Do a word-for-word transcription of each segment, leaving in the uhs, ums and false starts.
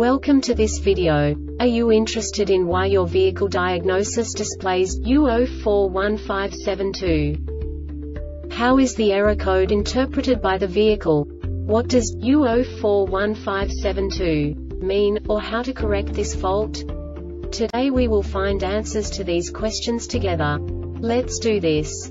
Welcome to this video. Are you interested in why your vehicle diagnosis displays U zero four one five seven two? How is the error code interpreted by the vehicle? What does U zero four one five seven two mean, or how to correct this fault? Today we will find answers to these questions together. Let's do this.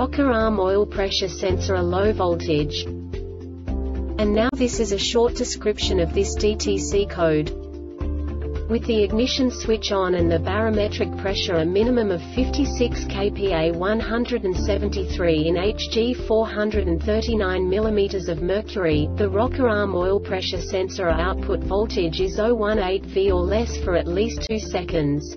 rocker arm oil pressure sensor at low voltage. And now this is a short description of this D T C code. With the ignition switch on and the barometric pressure a minimum of fifty-six Kpa one hundred seventy-three in Hg four hundred thirty-nine millimeters of mercury, the rocker arm oil pressure sensor output voltage is zero point one eight volts or less for at least two seconds.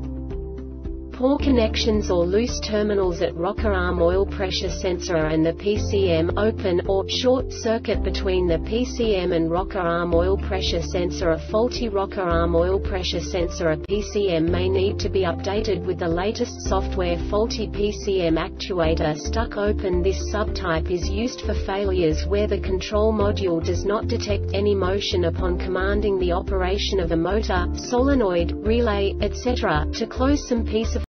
poor connections or loose terminals at rocker arm oil pressure sensor and the P C M, open or short circuit between the P C M and rocker arm oil pressure sensor. A faulty rocker arm oil pressure sensor, a P C M, may need to be updated with the latest software. Faulty P C M actuator stuck open. This subtype is used for failures where the control module does not detect any motion upon commanding the operation of a motor, solenoid, relay, et cetera to close some piece of